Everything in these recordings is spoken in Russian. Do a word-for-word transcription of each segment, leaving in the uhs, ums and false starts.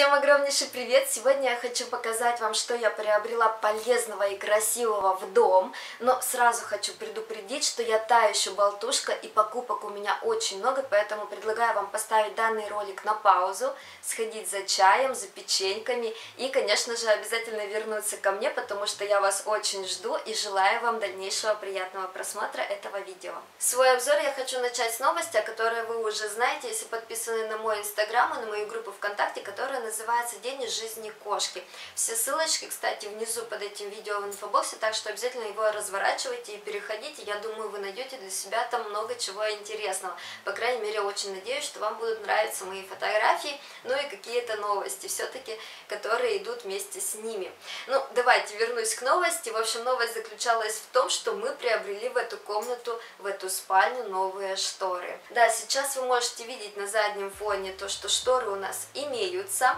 Всем огромнейший привет! Сегодня я хочу показать вам, что я приобрела полезного и красивого в дом. Но сразу хочу предупредить, что я та еще болтушка и покупок у меня очень много, поэтому предлагаю вам поставить данный ролик на паузу, сходить за чаем, за печеньками и, конечно же, обязательно вернуться ко мне, потому что я вас очень жду и желаю вам дальнейшего приятного просмотра этого видео. Свой обзор я хочу начать с новости, о которой вы уже знаете, если подписаны на мой инстаграм и на мою группу ВКонтакте, которая называется «День из жизни кошки». Все ссылочки, кстати, внизу под этим видео в инфобоксе, так что обязательно его разворачивайте и переходите. Я думаю, вы найдете для себя там много чего интересного. По крайней мере, очень надеюсь, что вам будут нравиться мои фотографии, ну и какие-то новости, все-таки, которые идут вместе с ними. Ну, давайте вернусь к новости. В общем, новость заключалась в том, что мы приобрели в эту комнату, в эту спальню новые шторы. Да, сейчас вы можете видеть на заднем фоне то, что шторы у нас имеются.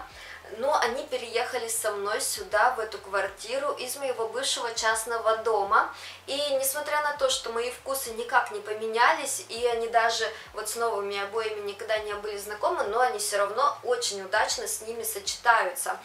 Но они переехали со мной сюда, в эту квартиру, из моего бывшего частного дома. И несмотря на то, что мои вкусы никак не поменялись, и они даже вот с новыми обоями никогда не были знакомы, но они все равно очень удачно с ними сочетаются.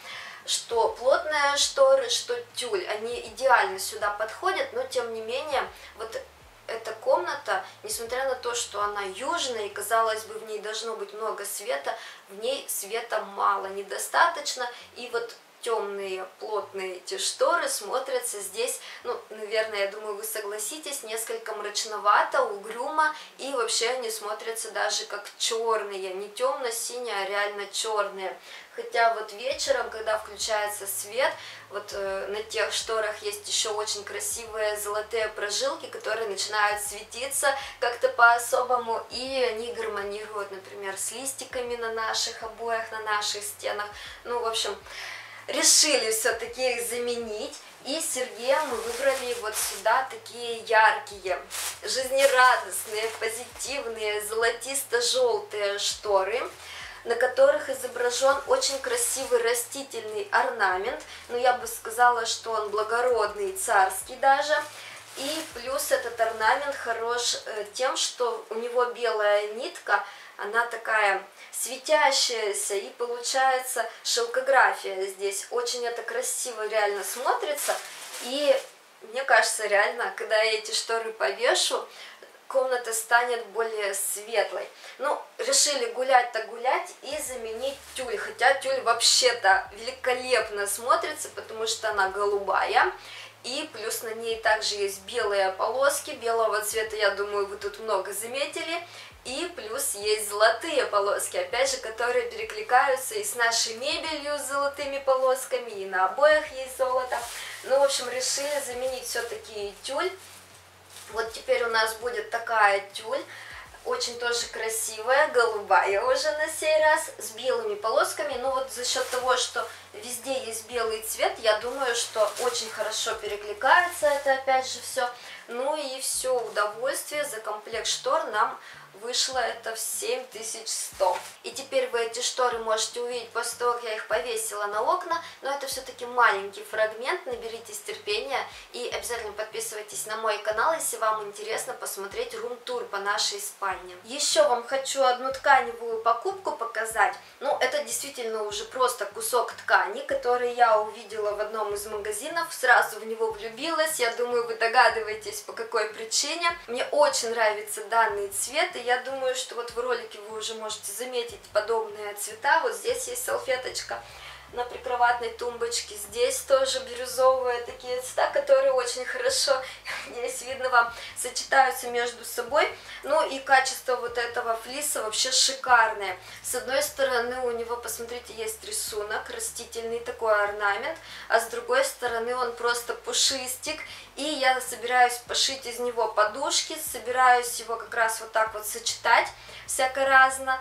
Что плотные шторы, что тюль, они идеально сюда подходят, но тем не менее, вот эта комната, несмотря на то, что она южная, и, казалось бы, в ней должно быть много света, в ней света мало, недостаточно, и вот темные, плотные эти шторы смотрятся здесь, ну, наверное, я думаю, вы согласитесь, несколько мрачновато, угрюмо, и вообще они смотрятся даже как черные, не темно-синие, а реально черные. Хотя вот вечером, когда включается свет, вот э, на тех шторах есть еще очень красивые золотые прожилки, которые начинают светиться как-то по-особому, и они гармонируют, например, с листиками на наших обоях, на наших стенах. Ну, в общем, решили все-таки их заменить. И с Сергеем мы выбрали вот сюда такие яркие, жизнерадостные, позитивные, золотисто-желтые шторы, на которых изображен очень красивый растительный орнамент. Но я бы сказала, что он благородный, царский даже. И плюс этот орнамент хорош тем, что у него белая нитка, она такая светящаяся, и получается шелкография здесь. Очень это красиво реально смотрится, и мне кажется, реально, когда я эти шторы повешу, комната станет более светлой. Ну, решили гулять-то гулять и заменить тюль, хотя тюль вообще-то великолепно смотрится, потому что она голубая. И плюс на ней также есть белые полоски, белого цвета, я думаю, вы тут много заметили. И плюс есть золотые полоски, опять же, которые перекликаются и с нашей мебелью с золотыми полосками, и на обоях есть золото. Ну, в общем, решили заменить все-таки тюль. Вот теперь у нас будет такая тюль, очень тоже красивая, голубая уже на сей раз, с белыми полосками. Но вот за счет того, что везде есть белый цвет, я думаю, что очень хорошо перекликается это опять же все. Ну и все удовольствие за комплект штор нам вышло это в семь тысяч сто. И теперь вы эти шторы можете увидеть после того, как я их повесила на окна. Но это все-таки маленький фрагмент, наберитесь терпения и обязательно подписывайтесь на мой канал, если вам интересно посмотреть рум-тур по нашей спальне. Еще вам хочу одну тканевую покупку показать. Ну, это действительно уже просто кусок ткани, который я увидела в одном из магазинов, сразу в него влюбилась. Я думаю, вы догадываетесь, по какой причине. Мне очень нравится данный цвет, и я думаю, что вот в ролике вы уже можете заметить подобные цвета. Вот здесь есть салфеточка на прикроватной тумбочке, здесь тоже бирюзовые такие цвета, которые очень хорошо, здесь видно вам, сочетаются между собой. Ну и качество вот этого флиса вообще шикарное. С одной стороны у него, посмотрите, есть рисунок, растительный такой орнамент, а с другой стороны он просто пушистик. И я собираюсь пошить из него подушки, собираюсь его как раз вот так вот сочетать всяко-разно.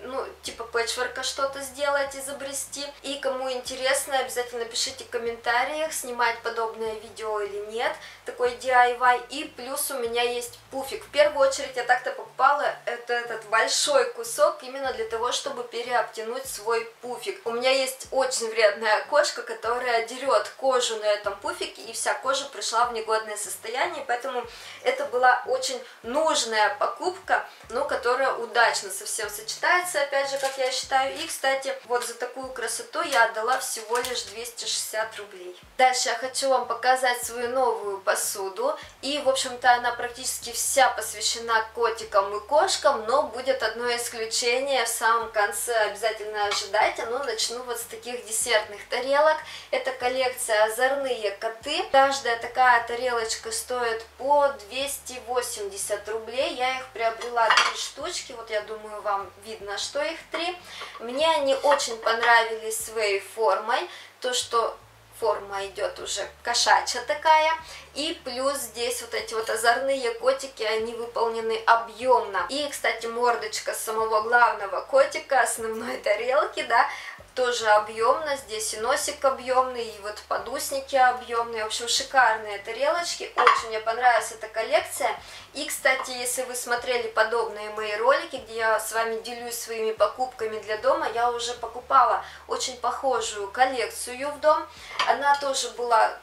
Ну, типа пэтчворка что-то сделать, изобрести. И кому интересно, обязательно пишите в комментариях, снимать подобное видео или нет, такой ди ай вай. И плюс у меня есть пуфик. В первую очередь я так-то покупала это, этот большой кусок именно для того, чтобы переобтянуть свой пуфик. У меня есть очень вредная кошка, которая дерет кожу на этом пуфике, и вся кожа пришла в негодное состояние. Поэтому это была очень нужная покупка, но которая удачно совсем сочетается. нравится, опять же, как я считаю. И, кстати, вот за такую красоту я отдала всего лишь двести шестьдесят рублей. Дальше я хочу вам показать свою новую посуду. И, в общем-то, она практически вся посвящена котикам и кошкам, но будет одно исключение в самом конце, обязательно ожидайте. Но начну вот с таких десертных тарелок. Это коллекция «Озорные коты». Каждая такая тарелочка стоит по двести восемьдесят рублей. Я их приобрела три штучки. Вот я думаю, вам видно, что их три. Мне они очень понравились своей формой. То, что форма идет уже кошачья такая. И плюс здесь вот эти вот озорные котики, они выполнены объемно. И, кстати, мордочка самого главного котика, основной тарелки, да, тоже объемно, здесь и носик объемный, и вот подусники объемные, в общем, шикарные тарелочки, очень мне понравилась эта коллекция. И, кстати, если вы смотрели подобные мои ролики, где я с вами делюсь своими покупками для дома, я уже покупала очень похожую коллекцию в дом, она тоже была,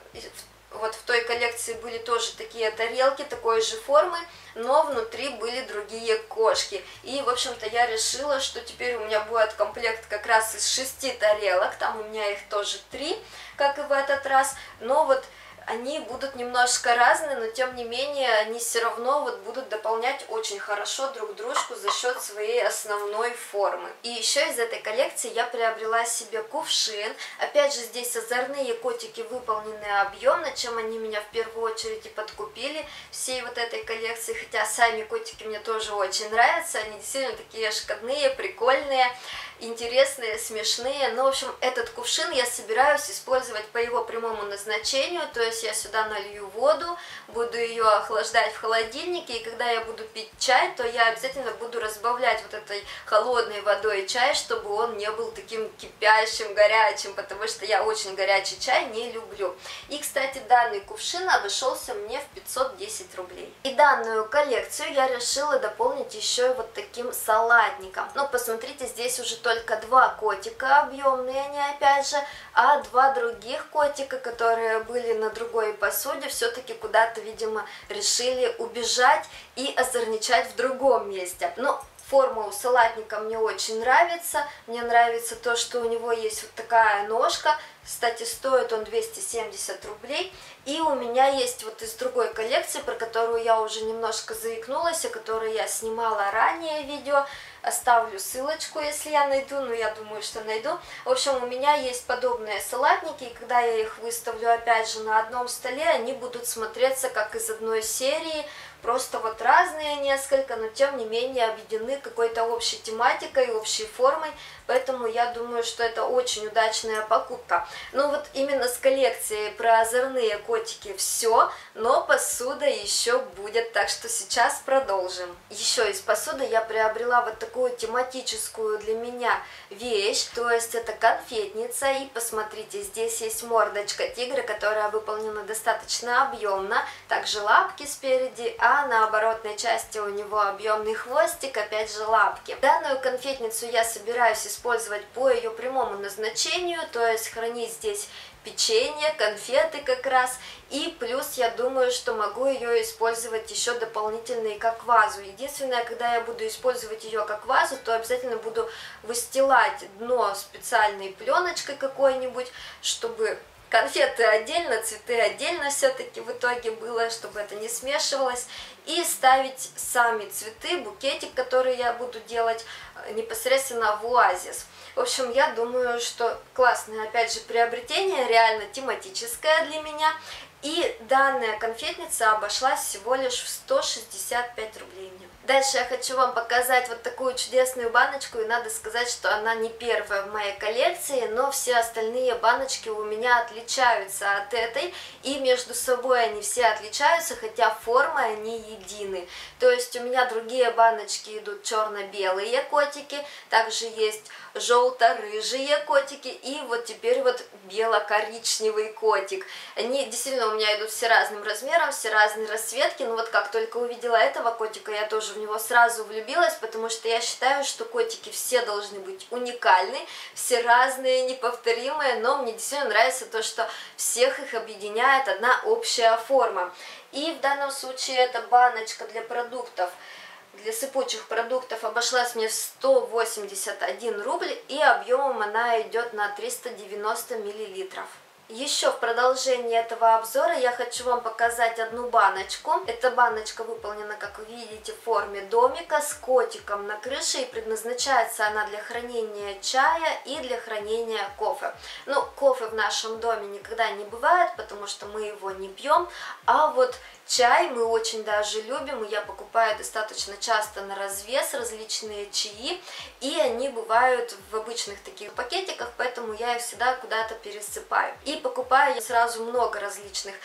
вот в той коллекции были тоже такие тарелки, такой же формы, но внутри были другие кошки. И, в общем-то, я решила, что теперь у меня будет комплект как раз из шести тарелок. Там у меня их тоже три, как и в этот раз. Но вот они будут немножко разные, но тем не менее они все равно вот будут дополнять очень хорошо друг дружку за счет своей основной формы. И еще из этой коллекции я приобрела себе кувшин. Опять же, здесь озорные котики выполнены объемно, чем они меня в первую очередь и подкупили всей вот этой коллекции. Хотя сами котики мне тоже очень нравятся, они действительно такие шикарные, прикольные, интересные, смешные. Но, в общем, этот кувшин я собираюсь использовать по его прямому назначению, то есть я сюда налью воду, буду ее охлаждать в холодильнике, и когда я буду пить чай, то я обязательно буду разбавлять вот этой холодной водой чай, чтобы он не был таким кипящим, горячим, потому что я очень горячий чай не люблю. И, кстати, данный кувшин обошелся мне в пятьсот десять рублей. И данную коллекцию я решила дополнить еще и вот таким салатником. Но посмотрите, здесь уже только два котика объемные, они опять же, а два других котика, которые были на другой посуде, все-таки куда-то, видимо, решили убежать и озорничать в другом месте. Но форма у салатника мне очень нравится. Мне нравится то, что у него есть вот такая ножка. Кстати, стоит он двести семьдесят рублей. И у меня есть вот из другой коллекции, про которую я уже немножко заикнулась, о которой я снимала ранее видео. Оставлю ссылочку, если я найду, но я думаю, что найду. В общем, у меня есть подобные салатники, и когда я их выставлю, опять же, на одном столе, они будут смотреться как из одной серии. Просто вот разные несколько, но тем не менее объединены какой-то общей тематикой, общей формой. Поэтому я думаю, что это очень удачная покупка. Ну вот именно с коллекции про озорные котики все, но посуда еще будет, так что сейчас продолжим. Еще из посуды я приобрела вот такую тематическую для меня вещь, то есть это конфетница. И посмотрите, здесь есть мордочка тигра, которая выполнена достаточно объемно, также лапки спереди, а на оборотной части у него объемный хвостик, опять же лапки. Данную конфетницу я собираюсь использовать по ее прямому назначению, то есть хранить здесь печенье, конфеты как раз, и плюс я думаю, что могу ее использовать еще дополнительно и как вазу. Единственное, когда я буду использовать ее как вазу, то обязательно буду выстилать дно специальной пленочкой какой-нибудь, чтобы конфеты отдельно, цветы отдельно все-таки в итоге было, чтобы это не смешивалось. И ставить сами цветы, букетик, который я буду делать непосредственно в оазис. В общем, я думаю, что классное, опять же, приобретение, реально тематическое для меня. И данная конфетница обошлась всего лишь в сто шестьдесят пять рублей мне. Дальше я хочу вам показать вот такую чудесную баночку. И надо сказать, что она не первая в моей коллекции, но все остальные баночки у меня отличаются от этой. И между собой они все отличаются, хотя формой они едины. То есть у меня другие баночки идут черно-белые котики, также есть желто-рыжие котики и вот теперь вот бело-коричневый котик. Они действительно у меня идут все разным размером, все разные расцветки. Но вот как только увидела этого котика, я тоже в него сразу влюбилась, потому что я считаю, что котики все должны быть уникальны, все разные, неповторимые, но мне действительно нравится то, что всех их объединяет одна общая форма. И в данном случае это баночка для продуктов для сыпучих продуктов обошлась мне в сто восемьдесят один рубль, и объемом она идет на триста девяносто миллилитров. Еще в продолжении этого обзора я хочу вам показать одну баночку. Эта баночка выполнена, как вы видите, в форме домика с котиком на крыше, и предназначается она для хранения чая и для хранения кофе. Ну, кофе в нашем доме никогда не бывает, потому что мы его не пьем, а вот чай мы очень даже любим, и я покупаю достаточно часто на развес различные чаи, и они бывают в обычных таких пакетиках, поэтому я их всегда куда-то пересыпаю. И покупаю я сразу много различных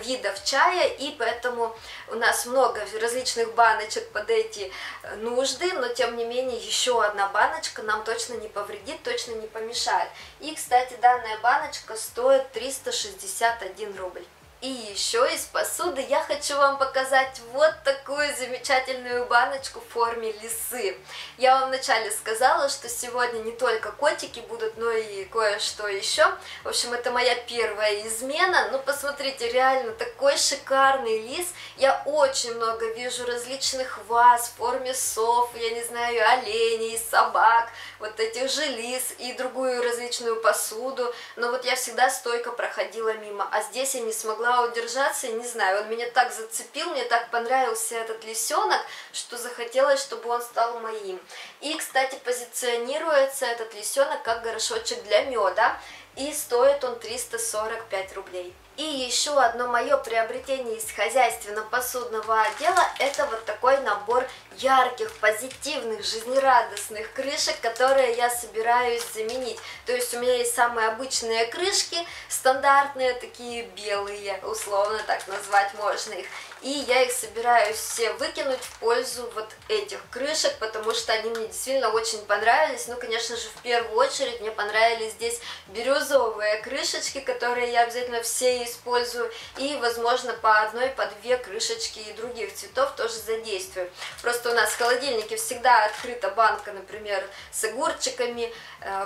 видов чая, и поэтому у нас много различных баночек под эти нужды, но тем не менее еще одна баночка нам точно не повредит, точно не помешает. И, кстати, данная баночка стоит триста шестьдесят один рубль. И еще из посуды я хочу вам показать вот такую замечательную баночку в форме лисы. Я вам вначале сказала, что сегодня не только котики будут, но и кое-что еще. В общем, это моя первая измена. Ну, посмотрите, реально такой шикарный лис. Я очень много вижу различных ваз в форме сов, я не знаю, оленей, собак, вот этих же лис и другую различную посуду. Но вот я всегда стойко проходила мимо, а здесь я не смогла удержаться, я не знаю, он меня так зацепил, мне так понравился этот лисенок, что захотелось, чтобы он стал моим. И, кстати, позиционируется этот лисенок как горошочек для меда, и стоит он триста сорок пять рублей. И еще одно мое приобретение из хозяйственно-посудного отдела — это вот такой набор ярких, позитивных, жизнерадостных крышек, которые я собираюсь заменить. То есть у меня есть самые обычные крышки, стандартные, такие белые, условно так назвать можно их. И я их собираюсь все выкинуть в пользу вот этих крышек, потому что они мне действительно очень понравились. Ну, конечно же, в первую очередь мне понравились здесь бирюзовые крышечки, которые я обязательно все использую. И, возможно, по одной, по две крышечки и других цветов тоже задействую. Просто у нас в холодильнике всегда открыта банка, например, с огурчиками,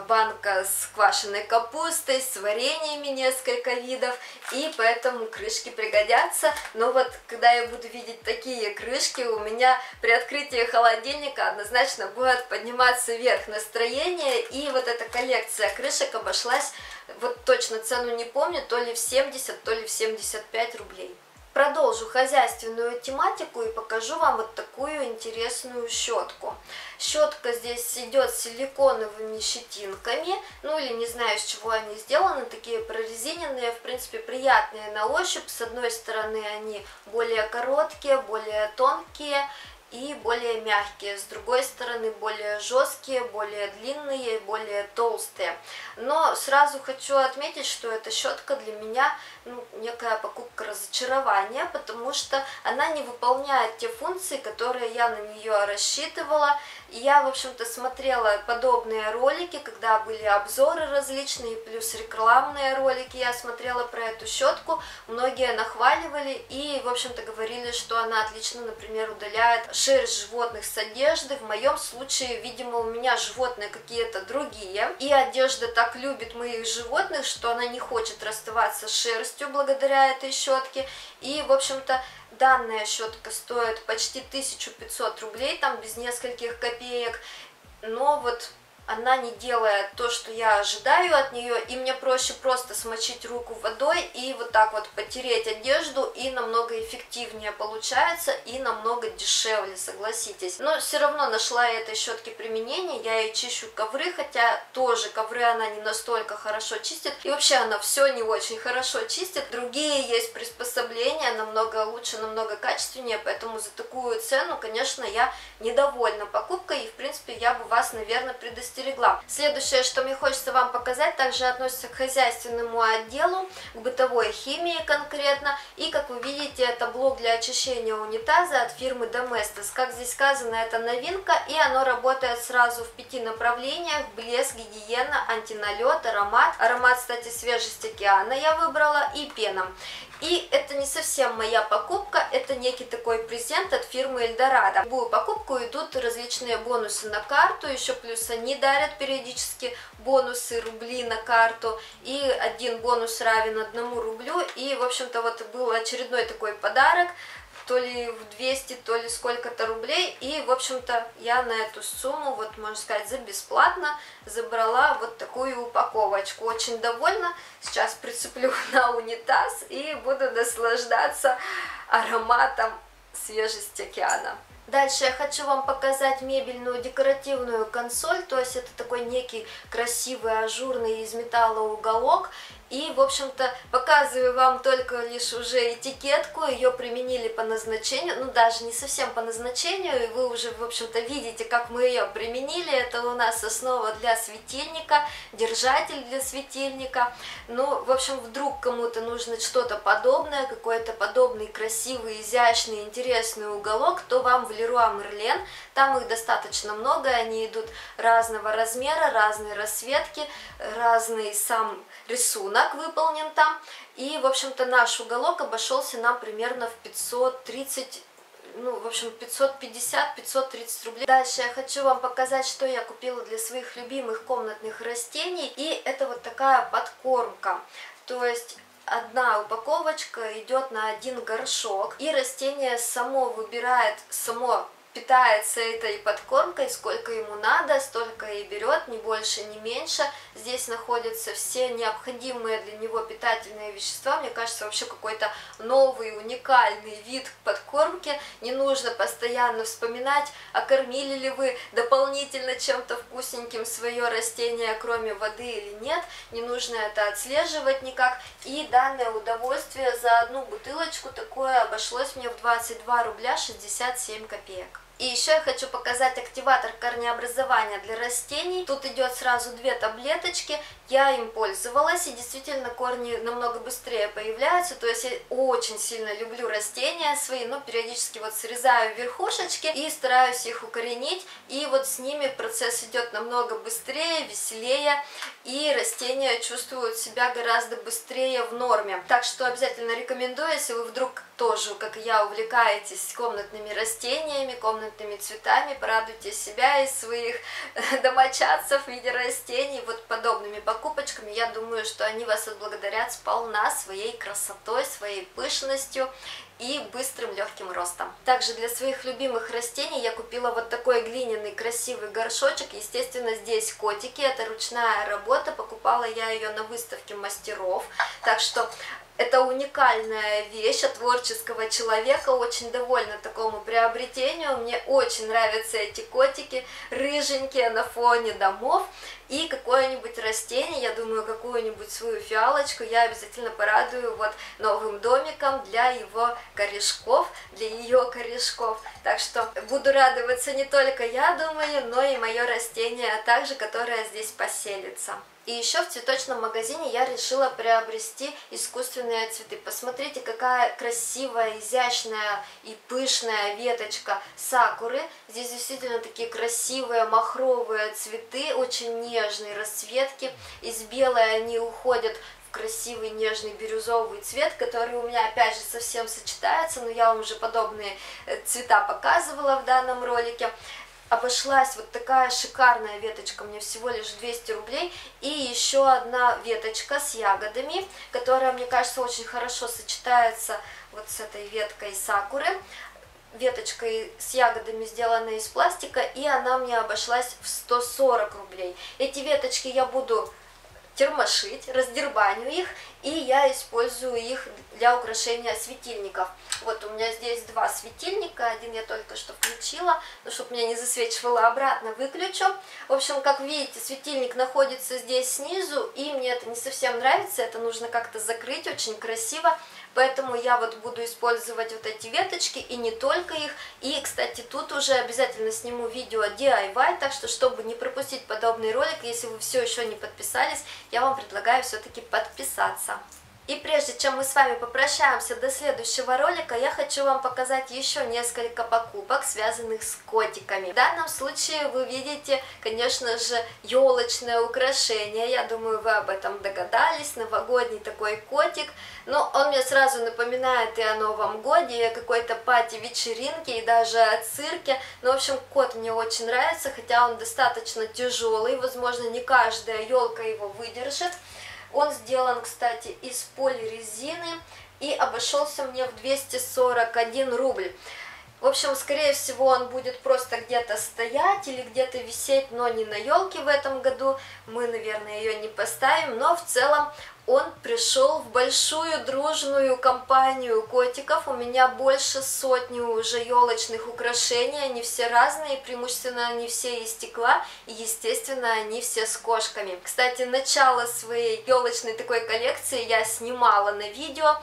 банка с квашеной капустой, с вареньями несколько видов. И поэтому крышки пригодятся. Но вот когда я буду видеть такие крышки, у меня при открытии холодильника однозначно будет подниматься вверх настроение. И вот эта коллекция крышек обошлась, вот точно цену не помню, то ли в семьдесят, то ли в семьдесят пять рублей. Продолжу хозяйственную тематику и покажу вам вот такую интересную щетку. Щетка здесь идет с силиконовыми щетинками, ну или не знаю, из чего они сделаны, такие прорезиненные, в принципе, приятные на ощупь. С одной стороны они более короткие, более тонкие и более мягкие, с другой стороны более жесткие, более длинные, более толстые. Но сразу хочу отметить, что эта щетка для меня, ну, некая покупка разочарования, потому что она не выполняет те функции, которые я на нее рассчитывала. И я, в общем-то, смотрела подобные ролики, когда были обзоры различные, плюс рекламные ролики я смотрела про эту щетку. Многие нахваливали и, в общем-то, говорили, что она отлично, например, удаляет шерсть животных с одежды. В моем случае, видимо, у меня животные какие-то другие, и одежда так любит моих животных, что она не хочет расставаться с шерстью благодаря этой щетке. И, в общем-то, данная щетка стоит почти тысячу пятьсот рублей, там без нескольких копеек, но вот она не делает то, что я ожидаю от нее, и мне проще просто смочить руку водой и вот так вот потереть одежду, и намного эффективнее получается, и намного дешевле, согласитесь. Но все равно нашла я этой щетки применение, я ей чищу ковры, хотя тоже ковры она не настолько хорошо чистит, и вообще она все не очень хорошо чистит. Другие есть приспособления, намного лучше, намного качественнее, поэтому за такую цену, конечно, я недовольна покупкой, и, в принципе, я бы вас, наверное, предостерегла. Следующее, что мне хочется вам показать, также относится к хозяйственному отделу, к бытовой химии конкретно. И, как вы видите, это блок для очищения унитаза от фирмы Доместос. Как здесь сказано, это новинка, и оно работает сразу в пяти направлениях: блеск, гигиена, антиналет, аромат. Аромат, кстати, свежесть океана я выбрала, и пеном. И это не совсем моя покупка, это некий такой презент от фирмы Эльдорадо. В любую покупку идут различные бонусы на карту, еще плюс они дарят периодически бонусы, рубли на карту, и один бонус равен одному рублю. И, в общем-то, вот был очередной такой подарок то ли в двести, то ли сколько-то рублей, и, в общем-то, я на эту сумму, вот, можно сказать, за бесплатно забрала вот такую упаковочку. Очень довольна, сейчас прицеплю на унитаз и буду наслаждаться ароматом свежести океана. Дальше я хочу вам показать мебельную декоративную консоль, то есть это такой некий красивый ажурный из металла уголок. И, в общем-то, показываю вам только лишь уже этикетку, ее применили по назначению, ну даже не совсем по назначению, и вы уже, в общем-то, видите, как мы ее применили. Это у нас основа для светильника, держатель для светильника. Ну, в общем, вдруг кому-то нужно что-то подобное, какой-то подобный красивый, изящный, интересный уголок, то вам в Леруа Мерлен, там их достаточно много, они идут разного размера, разной расцветки, разный сам рисунок выполнен там. И, в общем-то, наш уголок обошелся нам примерно в пятьсот тридцать, ну, в общем, пятьсот пятьдесят — пятьсот тридцать рублей. Дальше я хочу вам показать, что я купила для своих любимых комнатных растений. И это вот такая подкормка. То есть одна упаковочка идет на один горшок. И растение само выбирает, само питается этой подкормкой, сколько ему надо, столько и берет, ни больше, ни меньше. Здесь находятся все необходимые для него питательные вещества. Мне кажется, вообще какой-то новый, уникальный вид подкормки. Не нужно постоянно вспоминать, а кормили ли вы дополнительно чем-то вкусненьким свое растение, кроме воды или нет. Не нужно это отслеживать никак. И данное удовольствие за одну бутылочку такое обошлось мне в двадцать два рубля шестьдесят семь копеек. И еще я хочу показать активатор корнеобразования для растений. Тут идет сразу две таблеточки, я им пользовалась, и действительно корни намного быстрее появляются. То есть я очень сильно люблю растения свои, но периодически вот срезаю верхушечки и стараюсь их укоренить. И вот с ними процесс идет намного быстрее, веселее, и растения чувствуют себя гораздо быстрее в норме. Так что обязательно рекомендую, если вы вдруг тоже, как и я, увлекаетесь комнатными растениями, комнатными цветами, порадуйте себя и своих домочадцев в виде растений вот подобными покупочками. Я думаю, что они вас отблагодарят сполна своей красотой, своей пышностью и быстрым легким ростом. Также для своих любимых растений я купила вот такой глиняный красивый горшочек. Естественно, здесь котики, это ручная работа, покупала я ее на выставке мастеров. Так что это уникальная вещь от творческого человека, очень довольна такому приобретению. Мне очень нравятся эти котики, рыженькие на фоне домов. И какое-нибудь растение, я думаю, какую-нибудь свою фиалочку я обязательно порадую вот новым домиком для его корешков, для ее корешков. Так что буду радоваться не только я, думаю, но и мое растение, а также которое здесь поселится. И еще в цветочном магазине я решила приобрести искусственные цветы. Посмотрите, какая красивая, изящная и пышная веточка сакуры. Здесь действительно такие красивые махровые цветы, очень нежные расцветки. Из белой они уходят красивый нежный бирюзовый цвет, который у меня опять же совсем сочетается, но я вам уже подобные цвета показывала в данном ролике. Обошлась вот такая шикарная веточка, мне всего лишь двести рублей, и еще одна веточка с ягодами, которая, мне кажется, очень хорошо сочетается вот с этой веткой сакуры. Веточка с ягодами сделана из пластика, и она мне обошлась в сто сорок рублей. Эти веточки я буду термошить, раздербаню их, и я использую их для украшения светильников. Вот у меня здесь два светильника, один я только что включила, но чтобы меня не засвечивало обратно, выключу. В общем, как видите, светильник находится здесь снизу, и мне это не совсем нравится, это нужно как-то закрыть очень красиво. Поэтому я вот буду использовать вот эти веточки, и не только их. И, кстати, тут уже обязательно сниму видео ди ай вай, так что, чтобы не пропустить подобный ролик, если вы все еще не подписались, я вам предлагаю все-таки подписаться. И прежде чем мы с вами попрощаемся до следующего ролика, я хочу вам показать еще несколько покупок, связанных с котиками. В данном случае вы видите, конечно же, елочное украшение. Я думаю, вы об этом догадались. Новогодний такой котик. Но он мне сразу напоминает и о Новом Годе, и о какой-то пати-вечеринке, и даже о цирке. Ну, в общем, кот мне очень нравится, хотя он достаточно тяжелый. Возможно, не каждая елка его выдержит. Он сделан, кстати, из полирезины, и обошелся мне в двести сорок один рубль. В общем, скорее всего, он будет просто где-то стоять или где-то висеть, но не на елке в этом году. Мы, наверное, ее не поставим, но в целом он пришел в большую дружную компанию котиков. У меня больше сотни уже елочных украшений, они все разные, преимущественно они все из стекла, и, естественно, они все с кошками. Кстати, начало своей елочной такой коллекции я снимала на видео,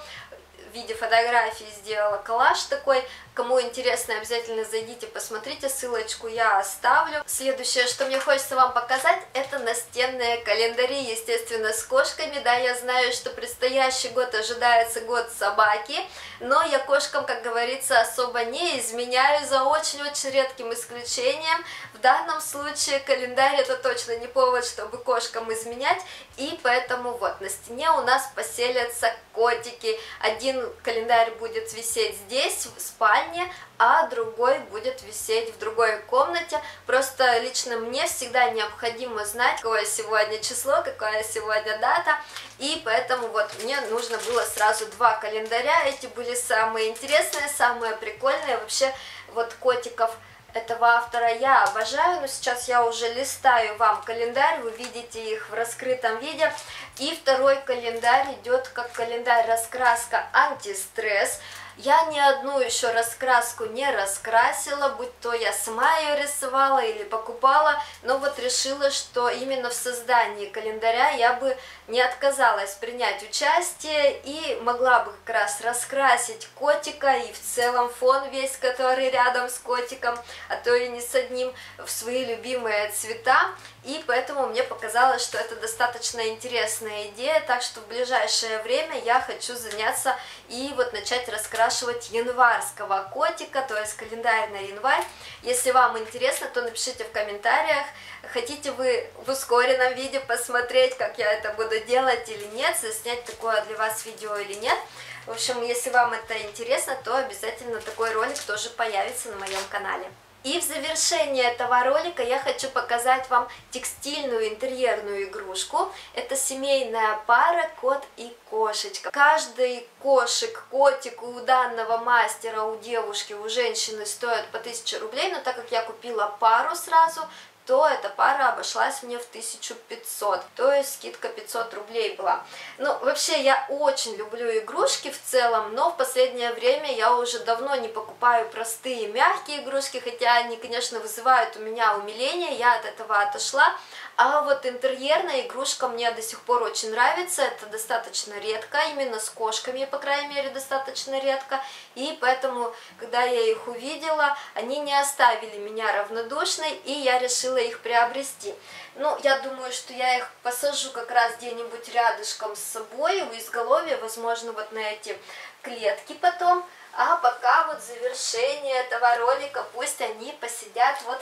в виде фотографии сделала коллаж такой. Кому интересно, обязательно зайдите, посмотрите, ссылочку я оставлю. Следующее, что мне хочется вам показать, это настенные календари, естественно, с кошками. Да, я знаю, что предстоящий год ожидается год собаки, но я кошкам, как говорится, особо не изменяю, за очень-очень редким исключением. В данном случае календарь — это точно не повод, чтобы кошкам изменять, и поэтому вот на стене у нас поселятся котики. Один календарь будет висеть здесь, в спальне, а другой будет висеть в другой комнате. Просто лично мне всегда необходимо знать, какое сегодня число, какая сегодня дата, и поэтому вот мне нужно было сразу два календаря. Эти были самые интересные, самые прикольные. Вообще вот котиков этого автора я обожаю, но сейчас я уже листаю вам календарь, вы видите их в раскрытом виде. И второй календарь идет как календарь раскраска антистресс. Я ни одну еще раскраску не раскрасила, будь то я сама ее рисовала или покупала, но вот решила, что именно в создании календаря я бы не отказалась принять участие и могла бы как раз раскрасить котика и в целом фон весь, который рядом с котиком, а то и не с одним, в свои любимые цвета. И поэтому мне показалось, что это достаточно интересная идея, так что в ближайшее время я хочу заняться и вот начать раскрасить январского котика, то есть календарь на январь. Если вам интересно, то напишите в комментариях, хотите вы в ускоренном виде посмотреть, как я это буду делать или нет, заснять такое для вас видео или нет. В общем, если вам это интересно, то обязательно такой ролик тоже появится на моем канале. И в завершение этого ролика я хочу показать вам текстильную интерьерную игрушку. Это семейная пара кот и кошечка. Каждый кошек, котик у данного мастера, у девушки, у женщины стоит по тысяче рублей, но так как я купила пару сразу, то эта пара обошлась мне в тысячу пятьсот, то есть скидка пятьсот рублей была. Ну, вообще, я очень люблю игрушки в целом, но в последнее время я уже давно не покупаю простые мягкие игрушки, хотя они, конечно, вызывают у меня умиление, я от этого отошла. А вот интерьерная игрушка мне до сих пор очень нравится, это достаточно редко, именно с кошками, по крайней мере, достаточно редко, и поэтому, когда я их увидела, они не оставили меня равнодушной, и я решила их приобрести. Ну, я думаю, что я их посажу как раз где-нибудь рядышком с собой, у изголовья, возможно, вот на эти клетки потом. А пока вот завершение этого ролика, пусть они посидят вот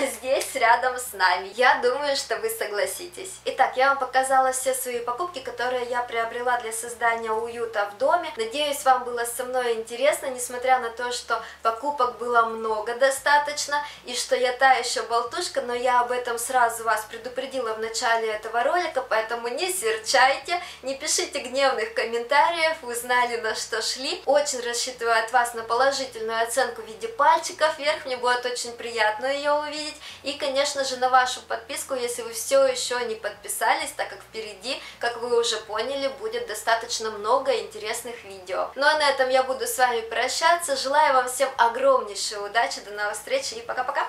здесь рядом с нами. Я думаю, что вы согласитесь. Итак, я вам показала все свои покупки, которые я приобрела для создания уюта в доме. Надеюсь, вам было со мной интересно, несмотря на то, что покупок было много достаточно, и что я та еще болтушка, но я об этом сразу вас предупредила в начале этого ролика, поэтому не серчайте, не пишите гневных комментариев, вы знали, на что шли. Очень рассчитываю от вас на положительную оценку в виде пальчиков вверх, мне будет очень приятно ее увидеть, и, конечно же, на вашу подписку, если вы все еще не подписались, так как впереди, как вы уже поняли, будет достаточно много интересных видео. Ну а на этом я буду с вами прощаться, желаю вам всем огромнейшей удачи, до новых встреч и пока-пока!